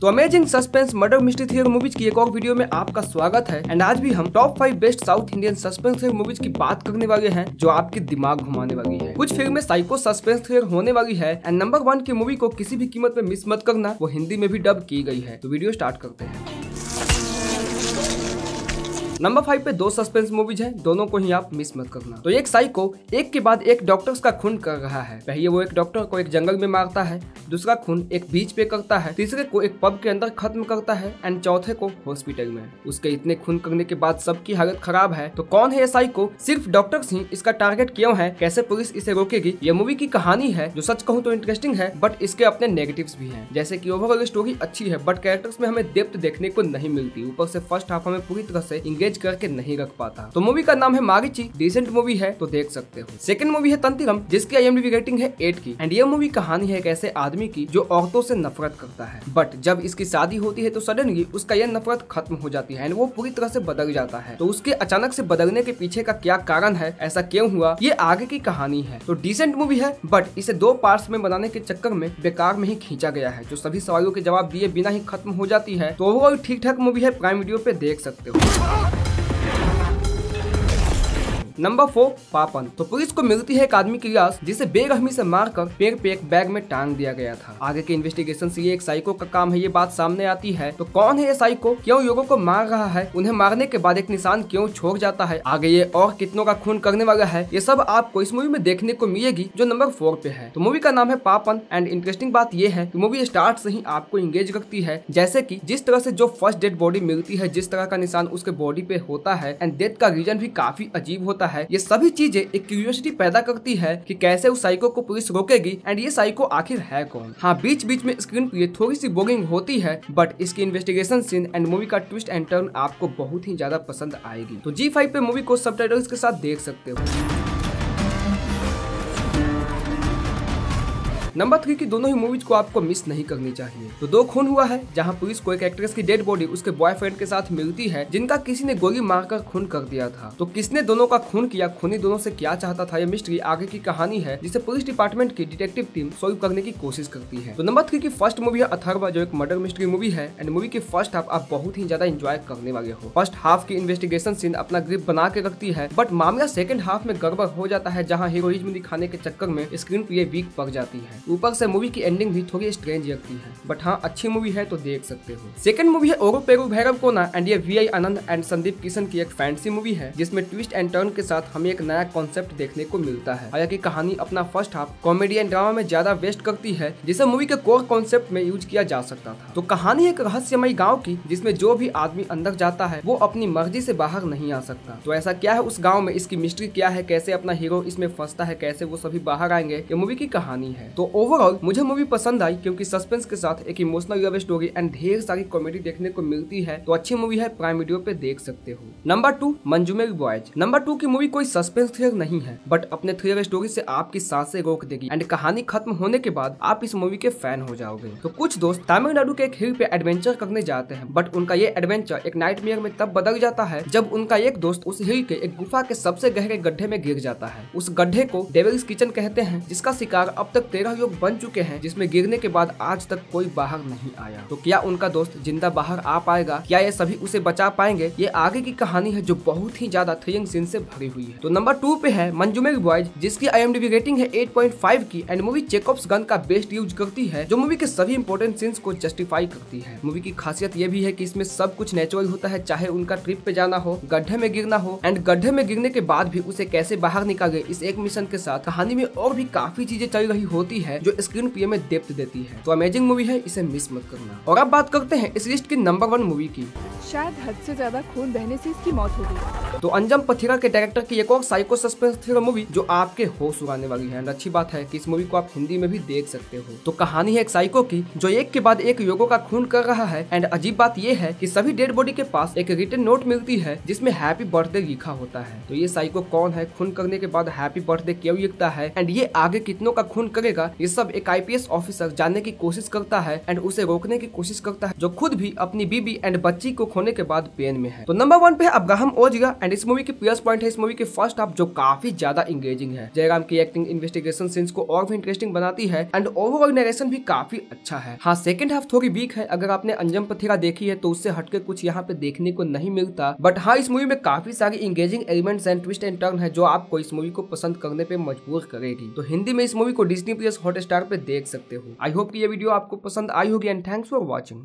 तो amazing suspense murder mystery thriller movies की एक और वीडियो में आपका स्वागत है। एंड आज भी हम top 5 best south Indian suspense thriller movies की बात करने वाले हैं जो आपके दिमाग घुमाने वाली है। कुछ फिल्में साइको सस्पेंस थ्रिलर होने वाली है। एंड नंबर 1 की मूवी को किसी भी कीमत में मिस मत करना, वो हिंदी में भी डब की गई है। तो वीडियो स्टार्ट करते हैं। नंबर 5 पे 2 सस्पेंस मूवीज हैं, दोनों को ही आप मिस मत करना। तो एक साइको एक के बाद एक डॉक्टर्स का खून कर रहा है। पहले वो एक डॉक्टर को एक जंगल में मारता है, दूसरा खून एक बीच पे करता है, तीसरे को एक पब के अंदर खत्म करता है एंड चौथे को हॉस्पिटल में। उसके इतने खून करने के बाद सबकी हालत खराब है। तो कौन है ये साइको? सिर्फ डॉक्टर्स ही इसका टारगेट क्यों है? कैसे पुलिस इसे रोकेगी? ये मूवी की कहानी है जो सच कहूँ तो इंटरेस्टिंग है, बट इसके अपने नेगेटिव्स भी है। जैसे की ओवरऑल स्टोरी अच्छी है बट कैरेक्टर्स में हमें डेप्थ देखने को नहीं मिलती। ऊपर से फर्स्ट हाफ हमें पूरी तरह से करके नहीं रख पाता। तो मूवी का नाम है मारीची, डिसेंट मूवी है तो देख सकते हो। सेकंड मूवी है तंतिरम, जिसकी IMDb रेटिंग है 8 की। एंड ये मूवी कहानी है एक ऐसे आदमी की जो औरतों से नफरत करता है, बट जब इसकी शादी होती है तो सडनली उसका यह नफरत खत्म हो जाती है एंड वो पूरी तरह से बदल जाता है। तो उसके अचानक से बदलने के पीछे का क्या कारण है, ऐसा क्यों हुआ, ये आगे की कहानी है। तो डिसेंट मूवी है बट इसे 2 पार्ट्स में बनाने के चक्कर में बेकार में ही खींचा गया है, जो सभी सवालों के जवाब दिए बिना ही खत्म हो जाती है। तो ओवरऑल ठीक ठाक मूवी है, प्राइम वीडियो पे देख सकते हो। नंबर 4 पापन। तो पुलिस को मिलती है एक आदमी की लाश जिसे बेरहमी से मारकर पेड़ पे एक बैग में टांग दिया गया था। आगे के इन्वेस्टिगेशन से ये एक साइको का काम है, ये बात सामने आती है। तो कौन है ये साइको? क्यों लोगों को मार रहा है? उन्हें मारने के बाद एक निशान क्यों छोड़ जाता है? आगे ये और कितनों का खून करने वाला है? ये सब आपको इस मूवी में देखने को मिलेगी जो नंबर 4 पे है। तो मूवी का नाम है पापन। एंड इंटरेस्टिंग बात ये है की मूवी स्टार्ट से ही आपको इंगेज रखती है। जैसे की जिस तरह से जो फर्स्ट डेड बॉडी मिलती है, जिस तरह का निशान उसके बॉडी पे होता है एंड डेथ का रीजन भी काफी अजीब होता है, ये सभी चीजें एक क्यूरियोसिटी पैदा करती है कि कैसे उस साइको को पुलिस रोकेगी एंड ये साइको आखिर है कौन। हाँ, बीच बीच में स्क्रीन पे थोड़ी सी बोरिंग होती है बट इसकी इन्वेस्टिगेशन सीन एंड मूवी का ट्विस्ट एंड टर्न आपको बहुत ही ज्यादा पसंद आएगी। तो G5 पे मूवी को सबटाइटल्स के साथ देख सकते हो। नंबर 3 की दोनों ही मूवीज को आपको मिस नहीं करनी चाहिए। तो 2 खून हुआ है जहां पुलिस को एक एक्ट्रेस की डेड बॉडी उसके बॉयफ्रेंड के साथ मिलती है, जिनका किसी ने गोली मारकर खून कर दिया था। तो किसने दोनों का खून किया, खूनी दोनों से क्या चाहता था, ये मिस्ट्री आगे की कहानी है जिसे पुलिस डिपार्टमेंट की डिटेक्टिव टीम सॉल्व करने की कोशिश करती है। तो नंबर 3 की फर्स्ट मूवी है अथर्वा, जो एक मर्डर मिस्ट्री मूवी है। एंड मूवी की फर्स्ट हाफ आप बहुत ही ज्यादा इंजॉय करने वाले हो। फर्स्ट हाफ की इन्वेस्टिगेशन सीन अपना ग्रिप बना के रखती है बट मामला सेकंड हाफ में गड़बड़ हो जाता है, जहाँ हीरोइज्म दिखाने के चक्कर में स्क्रीन पे वीक पड़ जाती है। ऊपर से मूवी की एंडिंग भी थोड़ी स्ट्रेंज लगती है बट हाँ, अच्छी मूवी है तो देख सकते हो। सेकंड मूवी है ओरू पेरू भैरवकोना। एंड ये VI आनंद एंड संदीप किशन की एक फैंसी मूवी है जिसमें ट्विस्ट एंड टर्न के साथ हमें एक नया कॉन्सेप्ट देखने को मिलता है। हालांकि कहानी अपना first half comedy and drama में ज्यादा वेस्ट करती है, जिसे मूवी के कोर कॉन्सेप्ट में यूज किया जा सकता था। तो कहानी एक रहस्यमय गाँव की, जिसमे जो भी आदमी अंदर जाता है वो अपनी मर्जी से बाहर नहीं आ सकता। तो ऐसा क्या है उस गाँव में, इसकी मिस्ट्री क्या है, कैसे अपना हीरो इसमें फंसता है, कैसे वो सभी बाहर आएंगे, ये मूवी की कहानी है। तो ओवरऑल मुझे मूवी पसंद आई क्योंकि सस्पेंस के साथ एक इमोशनल लव स्टोरी एंड ढेर सारी कॉमेडी देखने को मिलती है। तो अच्छी मूवी है, प्राइम वीडियो पे देख सकते हो। Number 2 Manjummel boys. नंबर 2 की मूवी कोई सस्पेंस थ्रिलर नहीं है बट अपने थ्रिलर स्टोरी से आपकी सांसें रोक देगी एंड कहानी खत्म होने के बाद आप इस मूवी के फैन हो जाओगे। तो कुछ दोस्त तमिलनाडु के एक हिल पे एडवेंचर करने जाते हैं बट उनका ये एडवेंचर एक नाइटमेयर में तब बदल जाता है जब उनका एक दोस्त उस हिल के एक गुफा के सबसे गहरे गड्ढे में गिर जाता है। उस गड्ढे को डेविल्स किचन कहते हैं, जिसका शिकार अब तक 13 लोग बन चुके हैं, जिसमें गिरने के बाद आज तक कोई बाहर नहीं आया। तो क्या उनका दोस्त जिंदा बाहर आ पाएगा, क्या ये सभी उसे बचा पाएंगे, ये आगे की कहानी है जो बहुत ही ज्यादा थ्रिलिंग सीन से भरी हुई है। तो नंबर 2 पे है मंजुमेल बॉयज, जिसकी IMDb रेटिंग है 8.5 की। एंड मूवी चेकअप्स गन का बेस्ट यूज करती है जो मूवी के सभी इंपोर्टेंट सीन्स को जस्टिफाई करती है। मूवी की खासियत ये भी है कि इसमें सब कुछ नेचुरल होता है, चाहे उनका ट्रिप पे जाना हो, गड्ढे में गिरना हो एंड गड्ढे में गिरने के बाद भी उसे कैसे बाहर निकाले। इस एक मिशन के साथ कहानी में और भी काफी चीजें चल रही होती है जो स्क्रीन पे में डेप्थ देती है। तो अमेजिंग मूवी है, इसे मिस मत करना। और अब बात करते हैं इस लिस्ट की नंबर 1 मूवी की। शायद हद से ज्यादा खून बहने से इसकी मौत हो गई। तो अंजम पथिरा के डायरेक्टर की एक और साइको सस्पेंस थ्रिलर मूवी जो आपके होश उड़ाने वाली है। अच्छी बात है कि इस मूवी को आप हिंदी में भी देख सकते हो। तो कहानी है एक साइको की जो एक के बाद एक लोगों का खून कर रहा है। एंड अजीब बात यह है कि सभी डेड बॉडी के पास एक रिटन नोट मिलती है जिसमें हैप्पी बर्थडे लिखा होता है। तो ये साइको कौन है, खून करने के बाद हैप्पी बर्थडे क्यों लिखता है एंड ये आगे कितनों का खून करेगा, ये सब एक IPS ऑफिसर जानने की कोशिश करता है एंड उसे रोकने की कोशिश करता है, जो खुद भी अपनी बीबी एंड बच्ची को खोने के बाद पेन में है। तो नंबर 1 पे अब्राहम ओजिरा एंड इस मूवी की प्लस पॉइंट है इस मूवी के फर्स्ट हाफ जो काफी ज्यादा इंगेजिंग है। जयराम की एक्टिंग इन्वेस्टिगेशन सीन्स को और भी इंटरेस्टिंग बनाती है एंड ओवरऑल नरेशन भी काफी अच्छा है। हाँ, सेकंड हाफ थोड़ी वीक है। अगर आपने अंजम पथिरा देखी है तो उससे हटके कुछ यहाँ पे देखने को नहीं मिलता, बट हाँ इस मूवी में काफी सारी engaging elements and twist and turn है जो आपको इस मूवी को पसंद करने पे मजबूर करेगी। तो हिंदी में इस मूवी को डिज्नी प्लस हॉटस्टार पे देख सकते हो। आई होप की ये वीडियो आपको पसंद आई होगी एंड थैंक्स फॉर वॉचिंग।